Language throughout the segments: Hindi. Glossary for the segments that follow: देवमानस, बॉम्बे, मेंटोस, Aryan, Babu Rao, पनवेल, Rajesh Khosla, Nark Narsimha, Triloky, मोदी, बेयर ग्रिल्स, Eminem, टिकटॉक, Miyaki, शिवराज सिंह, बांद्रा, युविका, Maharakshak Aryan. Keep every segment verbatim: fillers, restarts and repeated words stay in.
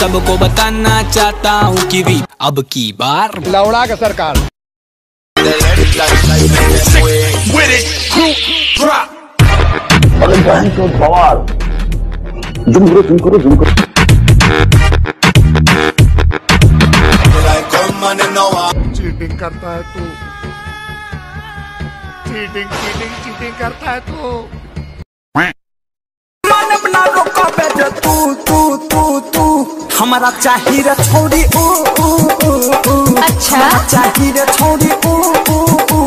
सबको बताना चाहता हूँ कि भी अब की बार लौड़ा का सरकार जुम करो जुम करो जुम करो चीटिंग करता है तू चीटिंग चीटिंग चीटिंग करता है तू मन अपना रोका पे तू तू तू तू हमारा चाहिए छोड़ी ओ ओ ओ अच्छा चाहिए छोड़ी ओ ओ ओ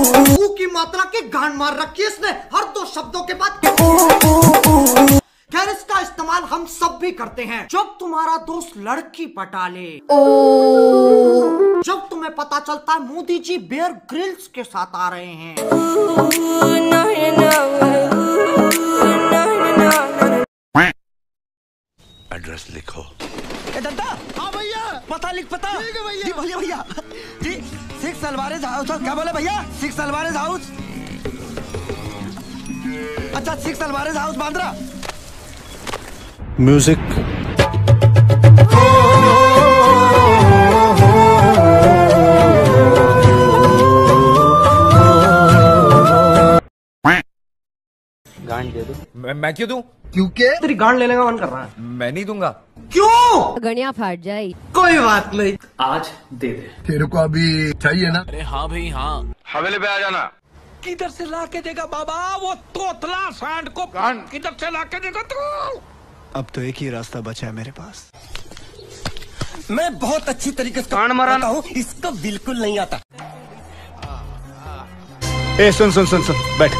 की मात्रा के गान मार रखी इसने हर दो शब्दों के बाद। खैर इसका इस्तेमाल हम सब भी करते हैं। जब तुम्हारा दोस्त लड़की पटा ले, जब तुम्हें पता चलता है मोदी जी बेयर ग्रिल्स के साथ आ रहे हैं, एड्रेस लिखो। ए दादा, हाँ भैया, पता लिख पता। ठीक है भैया। जी भैया भैया जी सिक्स अलवारेज हाउस। क्या बोले भैया? Six Alvares house. अच्छा six Alvares house बांद्रा। Music मैं, मैं क्यों दूं? क्योंकि तेरी गांड लेने का मन कर रहा है। मैं नहीं दूंगा। क्यों? गणिया फाट जाए। कोई बात नहीं, आज दे दे। तेरे को अभी चाहिए ना? अरे हाँ भाई हाँ, हवेली पे आ जाना। किधर से ला के देगा बाबा वो तोतला सांड को? किधर से ला के देगा तू? अब तो एक ही रास्ता बचा है मेरे पास। मैं बहुत अच्छी तरीके से कान मराना हूँ, इसको बिल्कुल नहीं आता। ए सुन सुन सुन सुन बैठ,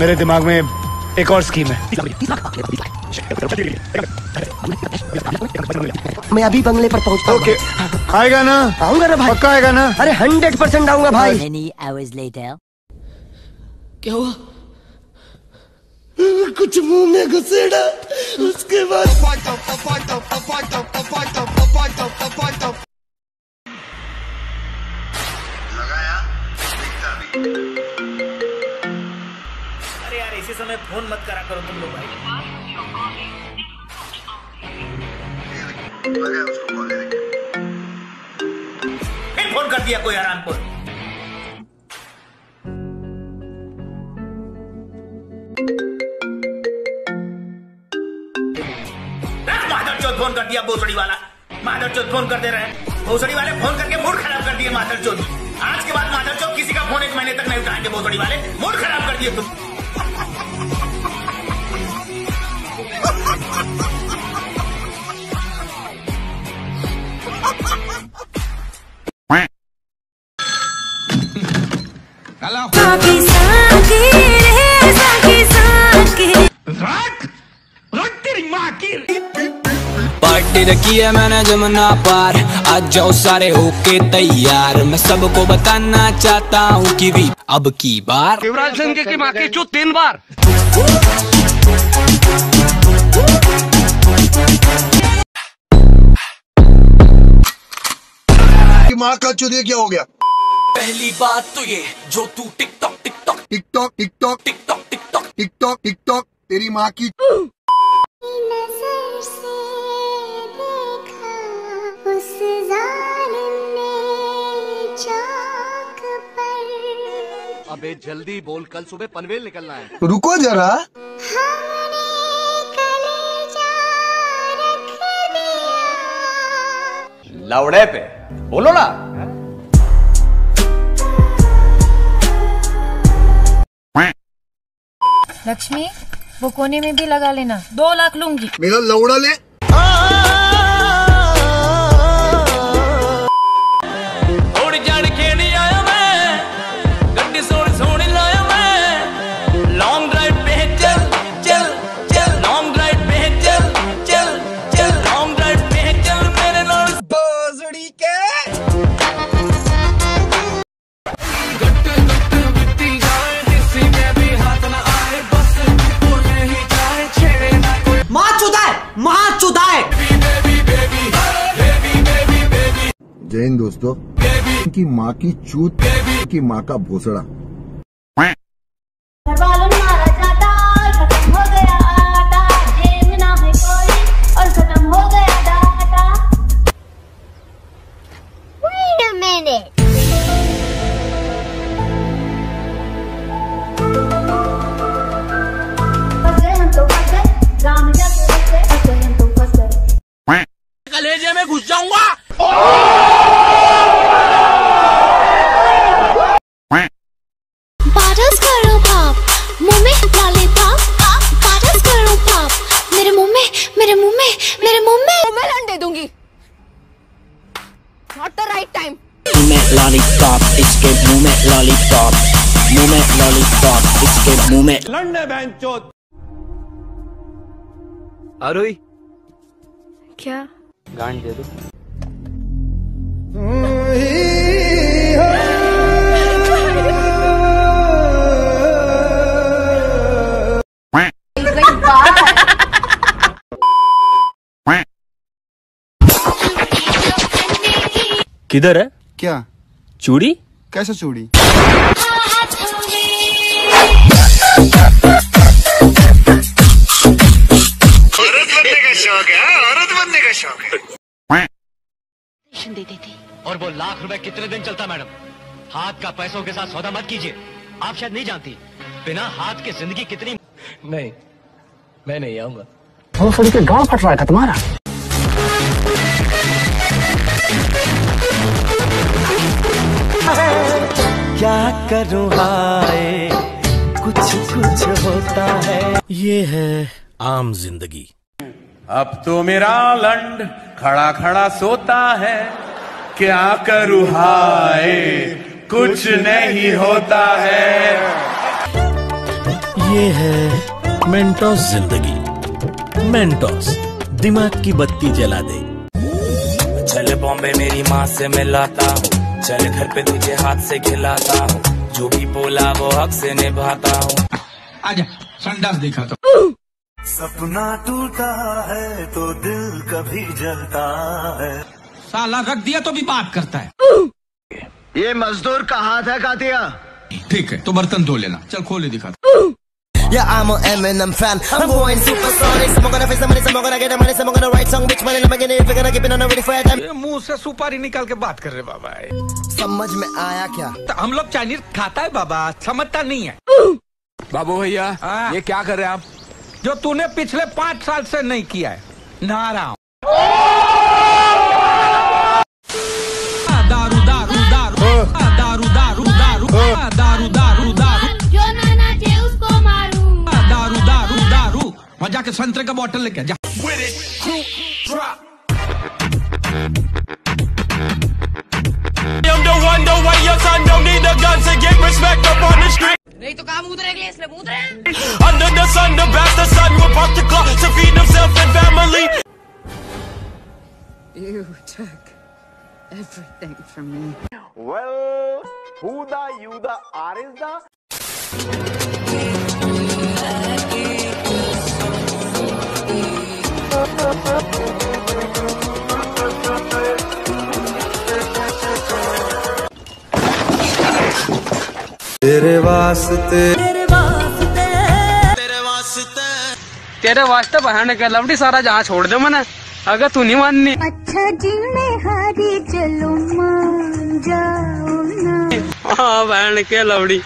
मेरे दिमाग में एक और स्कीम है। मैं अभी बंगले पर पहुँचता हूँ। okay. आएगा ना? आऊंगा ना भाई, पक्का आएगा ना? अरे हंड्रेड परसेंट आऊंगा भाई। Many hours later. क्या हुआ? कुछ मुंह में घुसेड़ा, उसके बाद समय फोन मत करा करो तुम लोग भाई। फिर फोन कर दिया कोई हराम को। माधरचोद फोन कर दिया भोसड़ी वाला। माधरचोद फोन करते रहे, भोसड़ी वाले फोन करके मूड खराब कर दिए माधरचोद। आज के बाद माधरचोद किसी का फोन एक महीने तक नहीं उठाएंगे भोसड़ी वाले। मूड खराब कर दिए तुम। साकी साकी रे साकी साकी रख रख तेरी माँ की। पार्टी रखी है मैंने जमुना पार, आज जाओ सारे होके तैयार। मैं सबको बताना चाहता हूँ कि भी अब की बार शिवराज सिंह की माँ की चू तीन बार। माँ का चू क्या हो गया? पहली बात तो ये जो तू टिकटॉक टिकटॉक टिकटॉक टिकटॉक टिकटॉक टिकटॉक टिकटॉक टिकटॉक तेरी माँ की नजर से देखा उस जालिम ने चाक पर। अबे जल्दी बोल, कल सुबह पनवेल निकलना है। रुको जरा। हमने कलेजा रख दिया लौड़े पे। बोलो ना। लक्ष्मी वो कोने में भी लगा लेना, दो लाख लूंगी। मेरा लौड़ा ले। जय हिंद दोस्तों। की माँ की चूत की माँ का भोसड़ा। खत्म हो गया आटा, जेब ना है कोई और खत्म हो गया आटा। लॉलीपॉप, इसके मुंह में लॉलीपॉप, मुंह में लॉलीपॉप, इसके मुंह में लड़ने बहनचोद। अरोई क्या गांड दे दो। किधर है क्या चूड़ी? कैसा चूड़ी? औरत बनने का शौक है, औरत बनने का शौक है। देती थी और वो लाख रुपए कितने दिन चलता? मैडम, हाथ का पैसों के साथ सौदा मत कीजिए। आप शायद नहीं जानती, बिना हाथ के जिंदगी कितनी। नहीं, मैं नहीं आऊंगा। थोड़ा सुन के गाँव फट रहा था तुम्हारा। क्या करूं हाय, कुछ कुछ होता है। ये है आम जिंदगी। अब तो मेरा लंड खड़ा खड़ा सोता है, क्या करूं हाय, कुछ नहीं होता है। ये है मेंटोस जिंदगी। मेंटोस दिमाग की बत्ती जला दे। चल बॉम्बे मेरी माँ से मिलाता हूँ, चल घर पे तुझे हाथ से खिलाता हूँ, जो भी बोला वो हक से निभाता हूँ। आजा संडास दिखाता हूँ। सपना टूटा है तो दिल कभी जलता है। साला रख दिया तो भी बात करता है। ये मजदूर का हाथ है कातिया। ठीक है तो बर्तन धो लेना, चल खोले दिखाता हूँ। Yeah, I'm an Eminem fan. I'm going supersonic. I'm gonna face the money, I'm gonna get the money, I'm gonna write song, bitch money, I'm gonna get it, I'm gonna keep it on the ready for time. ये मुंह से सुपारी निकाल के बात कर रहे बाबा। समझ में आया क्या? तो हम लोग चाइनीज खाता है बाबा, समझता नहीं है। बाबू भैया, ये क्या कर रहे हैं आप? जो तूने पिछले पाँच साल से नहीं किया है, नहा रहा हूँ। दारू दारू दारू दारू दारू दारू दारू दारू दारू जाके संतरे का बॉटल लेके जा। नहीं तो काम उतरे अगले, इसलिए उतरे under the sun, the best the son who pop the clock to feed himself and family. You took everything from me. Well, who the you the are is the तेरे वास्ते तेरे वास्ते तेरे वास्ते तेरे वास्ते बहन के लवड़ी सारा जहाँ छोड़ दो मैंने, अगर तू नहीं माननी। अच्छा जी मैं हारी, चलो मान जाओ ना। हाँ बहन के लवड़ी।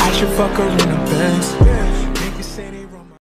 I should fuck her in a Benz.